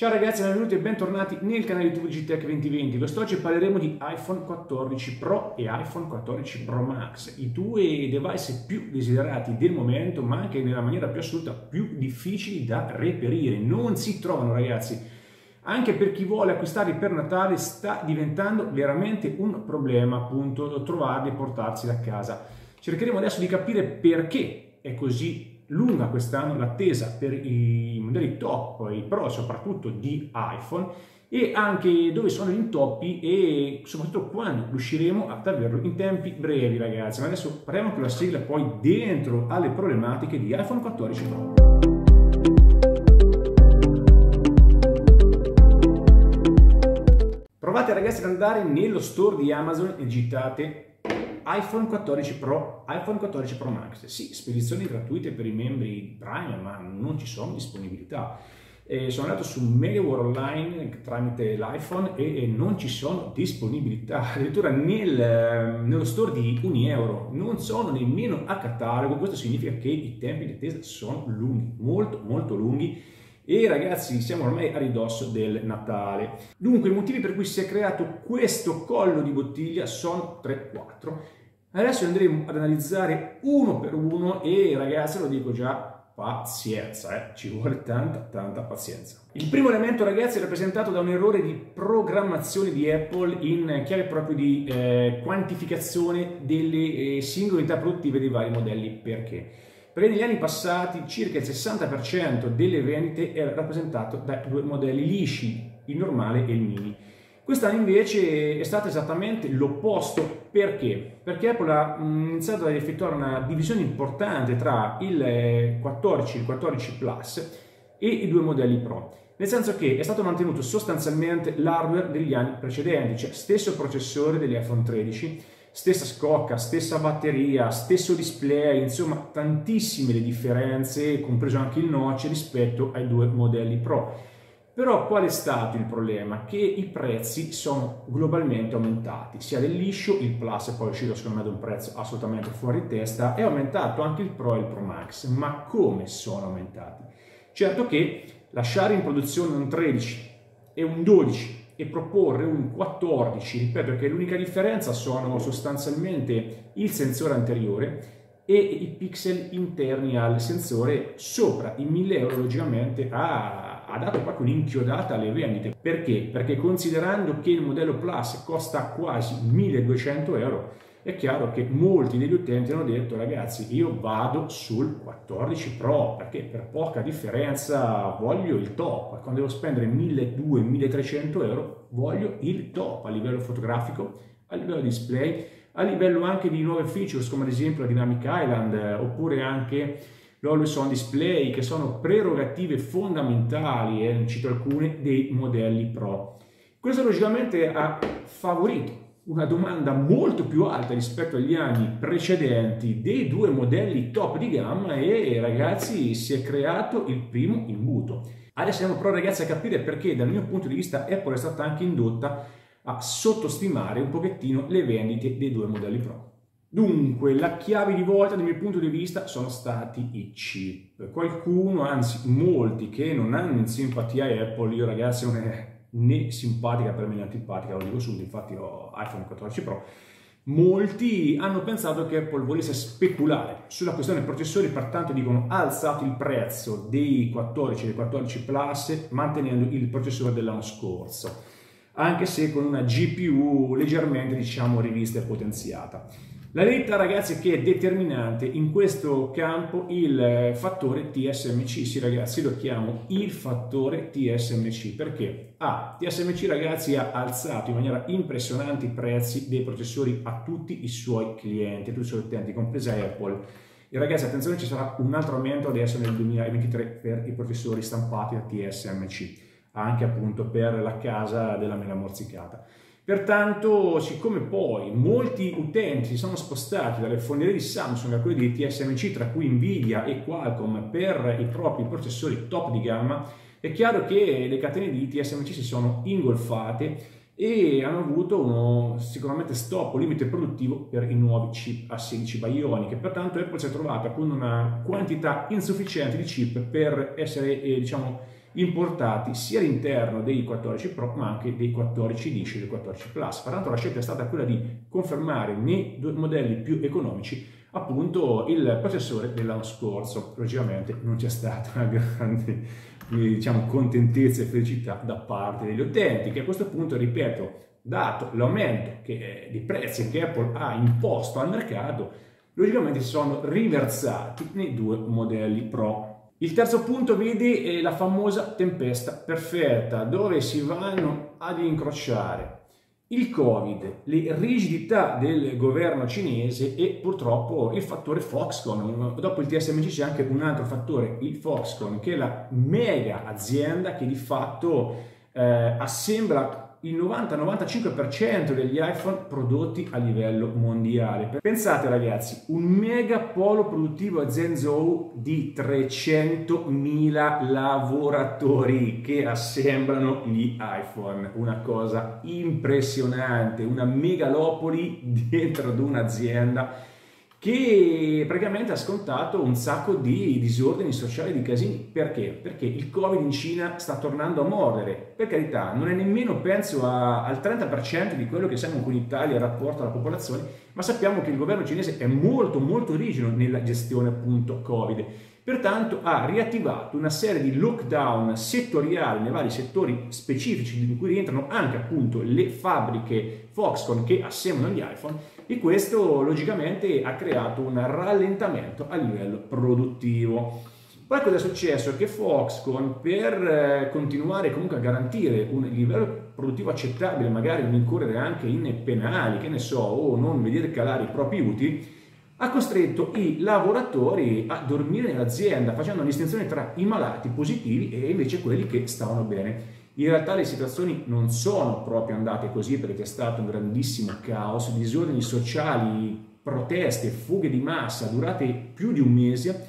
Ciao ragazzi, benvenuti e bentornati nel canale YouTube GTech 2020. Quest'oggi parleremo di iPhone 14 Pro e iPhone 14 Pro Max, i due device più desiderati del momento, ma anche nella maniera più assoluta più difficili da reperire. Non si trovano, ragazzi. Anche per chi vuole acquistarli per Natale sta diventando veramente un problema, appunto, trovarli e portarseli a casa. Cercheremo adesso di capire perché è così lunga quest'anno l'attesa per i modelli top, i pro soprattutto di iPhone, e anche dove sono gli intoppi e soprattutto quando riusciremo ad averlo in tempi brevi, ragazzi. Ma adesso parliamo con la sigla poi dentro alle problematiche di iPhone 14 Pro. Provate ragazzi ad andare nello store di Amazon e digitate iPhone 14 Pro, iPhone 14 Pro Max. Sì, spedizioni gratuite per i membri Prime, ma non ci sono disponibilità. Sono andato su MediaWorld Online tramite l'iPhone e non ci sono disponibilità. Addirittura nello store di 1 euro non sono nemmeno a catalogo. Questo significa che i tempi di attesa sono lunghi, molto molto lunghi. E ragazzi, siamo ormai a ridosso del Natale. Dunque, i motivi per cui si è creato questo collo di bottiglia sono 3-4. Adesso andremo ad analizzare uno per uno e ragazzi, lo dico già, pazienza, ci vuole tanta tanta pazienza. Il primo elemento, ragazzi, è rappresentato da un errore di programmazione di Apple in chiave proprio di quantificazione delle singole unità produttive dei vari modelli. Perché? Perché negli anni passati circa il 60% delle vendite era rappresentato da due modelli lisci, il normale e il mini. Quest'anno invece è stato esattamente l'opposto. Perché? Perché Apple ha iniziato ad effettuare una divisione importante tra il 14 e il 14 Plus e i due modelli Pro. Nel senso che è stato mantenuto sostanzialmente l'hardware degli anni precedenti, cioè stesso processore degli iPhone 13, stessa scocca, stessa batteria, stesso display, insomma tantissime le differenze, compreso anche il notch, rispetto ai due modelli Pro. Però qual è stato il problema? Che i prezzi sono globalmente aumentati, sia del liscio, il Plus è poi uscito secondo me ad un prezzo assolutamente fuori testa, è aumentato anche il Pro e il Pro Max. Ma come sono aumentati? Certo che lasciare in produzione un 13 e un 12 e proporre un 14, ripeto che l'unica differenza sono sostanzialmente il sensore anteriore e i pixel interni al sensore sopra i 1000 euro, logicamente ha dato proprio un'inchiodata alle vendite. Perché? Perché considerando che il modello Plus costa quasi 1200 euro, è chiaro che molti degli utenti hanno detto ragazzi io vado sul 14 Pro perché per poca differenza voglio il top, quando devo spendere 1200-1300 euro voglio il top a livello fotografico, a livello display, a livello anche di nuove features come ad esempio la Dynamic Island oppure anche l'Always On Display, che sono prerogative fondamentali, ne cito alcune, dei modelli Pro. Questo logicamente ha favorito una domanda molto più alta rispetto agli anni precedenti dei due modelli top di gamma e ragazzi si è creato il primo imbuto. Adesso andiamo però ragazzi a capire perché dal mio punto di vista Apple è stata anche indotta a sottostimare un pochettino le vendite dei due modelli Pro. Dunque, la chiave di volta dal mio punto di vista sono stati i chip. Qualcuno, anzi molti, che non hanno in simpatia Apple, io ragazzi non è né simpatica per me né antipatica, lo dico subito, infatti ho iPhone 14 Pro, molti hanno pensato che Apple volesse speculare sulla questione dei processori, pertanto dicono alzato il prezzo dei 14 e dei 14 Plus mantenendo il processore dell'anno scorso, anche se con una GPU leggermente diciamo rivista e potenziata. La verità ragazzi è che è determinante in questo campo il fattore TSMC, sì ragazzi lo chiamo il fattore TSMC perché TSMC ragazzi ha alzato in maniera impressionante i prezzi dei processori a tutti i suoi clienti, a tutti i suoi utenti, compresa Apple. E ragazzi attenzione, ci sarà un altro aumento adesso nel 2023 per i processori stampati da TSMC, anche appunto per la casa della mela morsicata. Pertanto, siccome poi molti utenti si sono spostati dalle fonderie di Samsung a quelle di TSMC, tra cui Nvidia e Qualcomm, per i propri processori top di gamma, è chiaro che le catene di TSMC si sono ingolfate e hanno avuto uno sicuramente stop, limite produttivo per i nuovi chip A16 bioniche. Pertanto Apple si è trovata con una quantità insufficiente di chip per essere, diciamo, importati sia all'interno dei 14 Pro ma anche dei 14 lisci e del 14 Plus. Pertanto la scelta è stata quella di confermare nei due modelli più economici appunto il processore dell'anno scorso. Logicamente non c'è stata una grande, diciamo, contentezza e felicità da parte degli utenti, che a questo punto, ripeto, dato l'aumento dei prezzi che Apple ha imposto al mercato, logicamente si sono riversati nei due modelli Pro. Il terzo punto, vedi, è la famosa tempesta perfetta, dove si vanno ad incrociare il Covid, le rigidità del governo cinese e purtroppo il fattore Foxconn. Dopo il TSMC c'è anche un altro fattore, il Foxconn, che è la mega azienda che di fatto assembla il 90-95% degli iPhone prodotti a livello mondiale. Pensate ragazzi, un mega polo produttivo a Shenzhen di 300.000 lavoratori che assemblano gli iPhone. Una cosa impressionante, una megalopoli dentro ad un'azienda che praticamente ha scontato un sacco di disordini sociali, di casini. Perché? Perché il Covid in Cina sta tornando a mordere. Per carità, non è nemmeno, penso, al 30% di quello che siamo con l'Italia in rapporto alla popolazione, ma sappiamo che il governo cinese è molto rigido nella gestione appunto Covid. Pertanto ha riattivato una serie di lockdown settoriali nei vari settori specifici in cui rientrano anche appunto le fabbriche Foxconn che assemblano gli iPhone, e questo logicamente ha creato un rallentamento a livello produttivo. Poi cosa è successo? Che Foxconn, per continuare comunque a garantire un livello produttivo accettabile, magari non incorrere anche in penali, che ne so, o non vedere calare i propri utili, ha costretto i lavoratori a dormire nell'azienda, facendo una distinzione tra i malati positivi e invece quelli che stavano bene. In realtà le situazioni non sono proprio andate così, perché c'è stato un grandissimo caos, disordini sociali, proteste, fughe di massa durate più di un mese,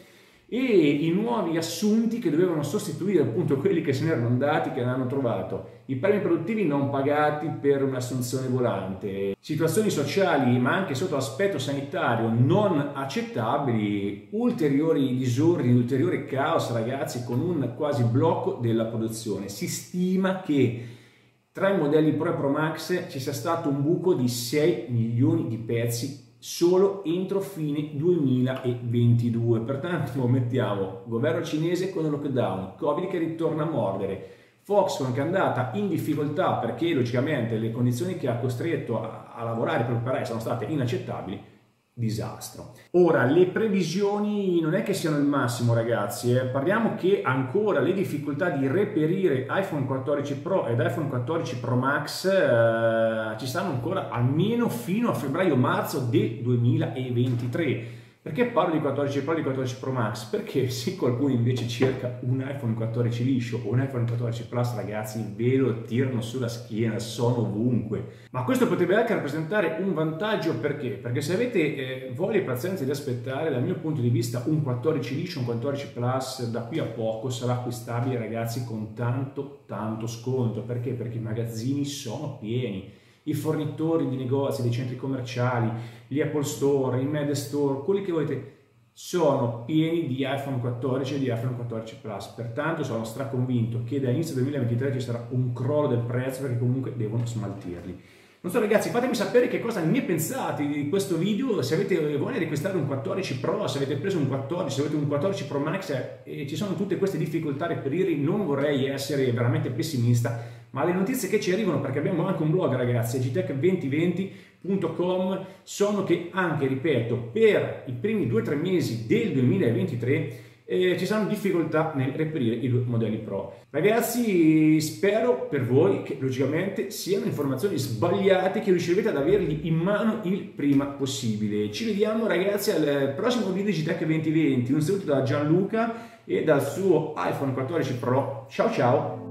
e i nuovi assunti che dovevano sostituire appunto quelli che se ne erano andati, che hanno trovato i premi produttivi non pagati per un'assunzione volante, situazioni sociali ma anche sotto aspetto sanitario non accettabili, ulteriori disordini, ulteriore caos ragazzi, con un quasi blocco della produzione. Si stima che tra i modelli Pro e Pro Max ci sia stato un buco di 6 milioni di pezzi solo entro fine 2022. Pertanto mettiamo governo cinese con il lockdown, Covid che ritorna a mordere, Foxconn che è andata in difficoltà perché logicamente le condizioni che ha costretto a lavorare per operare sono state inaccettabili. Disastro. Ora, le previsioni non è che siano il massimo ragazzi, parliamo che ancora le difficoltà di reperire iPhone 14 Pro ed iPhone 14 Pro Max ci stanno ancora almeno fino a febbraio-marzo del 2023. Perché parlo di 14 Pro e di 14 Pro Max? Perché se qualcuno invece cerca un iPhone 14 liscio o un iPhone 14 Plus, ragazzi, ve lo tirano sulla schiena, sono ovunque. Ma questo potrebbe anche rappresentare un vantaggio, perché? Perché se avete voglia e pazienza di aspettare, dal mio punto di vista un 14 liscio, un 14 Plus da qui a poco sarà acquistabile, ragazzi, con tanto sconto. Perché? Perché i magazzini sono pieni. I fornitori di negozi, dei centri commerciali, gli Apple Store, i Media Store, quelli che volete, sono pieni di iPhone 14 e di iPhone 14 Plus. Pertanto sono straconvinto che da inizio 2023 ci sarà un crollo del prezzo, perché comunque devono smaltirli. Non so ragazzi, fatemi sapere che cosa ne pensate di questo video, se avete voglia di acquistare un 14 Pro, se avete preso un 14, se avete un 14 Pro Max e ci sono tutte queste difficoltà a reperirli. Non vorrei essere veramente pessimista, ma le notizie che ci arrivano, perché abbiamo anche un blog ragazzi, gtech2020.com, sono che anche, ripeto, per i primi 2-3 mesi del 2023 ci saranno difficoltà nel reperire i due modelli Pro. Ragazzi, spero per voi che logicamente siano informazioni sbagliate, che riuscirete ad averli in mano il prima possibile. Ci vediamo ragazzi al prossimo video di GTech 2020. Un saluto da Gianluca e dal suo iPhone 14 Pro. Ciao ciao!